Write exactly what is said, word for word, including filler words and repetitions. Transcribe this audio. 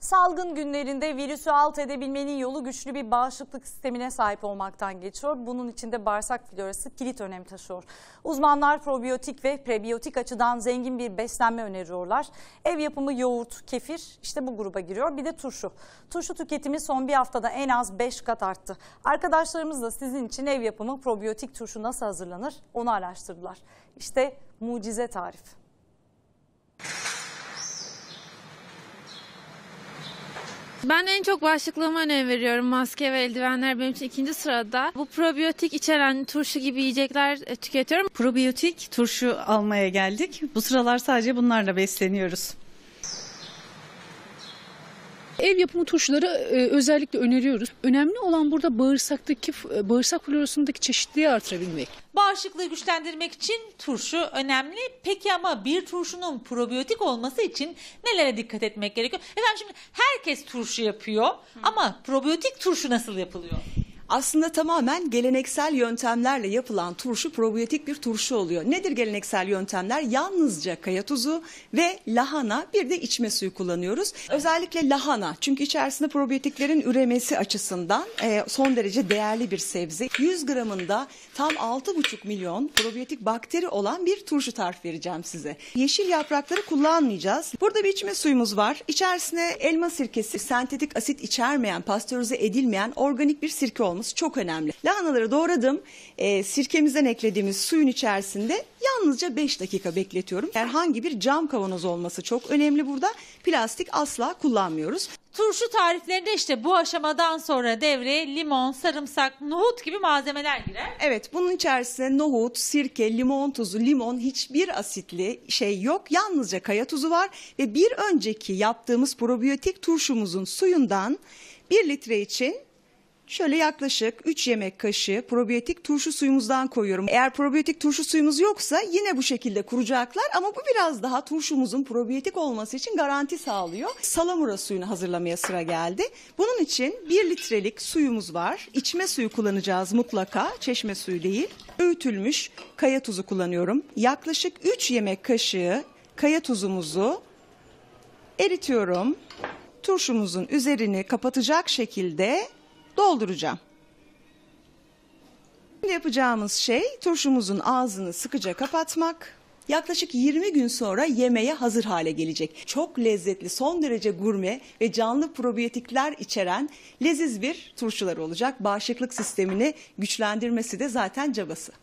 Salgın günlerinde virüsü alt edebilmenin yolu güçlü bir bağışıklık sistemine sahip olmaktan geçiyor. Bunun için de bağırsak florası kilit önem taşıyor. Uzmanlar probiyotik ve prebiyotik açıdan zengin bir beslenme öneriyorlar. Ev yapımı yoğurt, kefir işte bu gruba giriyor. Bir de turşu. Turşu tüketimi son bir haftada en az beş kat arttı. Arkadaşlarımız da sizin için ev yapımı probiyotik turşu nasıl hazırlanır onu araştırdılar. İşte mucize tarif. Ben en çok bağışıklığıma önem veriyorum. Maske ve eldivenler benim için ikinci sırada. Bu probiyotik içeren turşu gibi yiyecekler tüketiyorum. Probiyotik turşu almaya geldik. Bu sıralar sadece bunlarla besleniyoruz. Ev yapımı turşuları özellikle öneriyoruz. Önemli olan burada bağırsaktaki bağırsak florasındaki çeşitliliği artırabilmek. Bağışıklığı güçlendirmek için turşu önemli. Peki ama bir turşunun probiyotik olması için nelere dikkat etmek gerekiyor? Efendim şimdi herkes turşu yapıyor ama probiyotik turşu nasıl yapılıyor? Aslında tamamen geleneksel yöntemlerle yapılan turşu probiyotik bir turşu oluyor. Nedir geleneksel yöntemler? Yalnızca kaya tuzu ve lahana, bir de içme suyu kullanıyoruz. Özellikle lahana, çünkü içerisinde probiyotiklerin üremesi açısından son derece değerli bir sebze. yüz gramında tam altı buçuk milyon probiyotik bakteri olan bir turşu tarif vereceğim size. Yeşil yaprakları kullanmayacağız. Burada bir içme suyumuz var. İçerisine elma sirkesi, sentetik asit içermeyen, pastörize edilmeyen organik bir sirke olmuş. Çok önemli. Lahanaları doğradım. E, sirkemizden eklediğimiz suyun içerisinde yalnızca beş dakika bekletiyorum. Herhangi bir cam kavanoz olması çok önemli burada. Plastik asla kullanmıyoruz. Turşu tariflerinde işte bu aşamadan sonra devreye limon, sarımsak, nohut gibi malzemeler girer. Evet, bunun içerisinde nohut, sirke, limon tuzu, limon hiçbir asitli şey yok. Yalnızca kaya tuzu var ve bir önceki yaptığımız probiyotik turşumuzun suyundan bir litre için şöyle yaklaşık üç yemek kaşığı probiyotik turşu suyumuzdan koyuyorum. Eğer probiyotik turşu suyumuz yoksa yine bu şekilde kuracaklar ama bu biraz daha turşumuzun probiyotik olması için garanti sağlıyor. Salamura suyunu hazırlamaya sıra geldi. Bunun için bir litrelik suyumuz var. İçme suyu kullanacağız mutlaka, çeşme suyu değil. Öğütülmüş kaya tuzu kullanıyorum. Yaklaşık üç yemek kaşığı kaya tuzumuzu eritiyorum. Turşumuzun üzerini kapatacak şekilde dolduracağım. Şimdi yapacağımız şey turşumuzun ağzını sıkıca kapatmak. Yaklaşık yirmi gün sonra yemeğe hazır hale gelecek. Çok lezzetli, son derece gurme ve canlı probiyotikler içeren leziz bir turşular olacak. Bağışıklık sistemini güçlendirmesi de zaten cabası.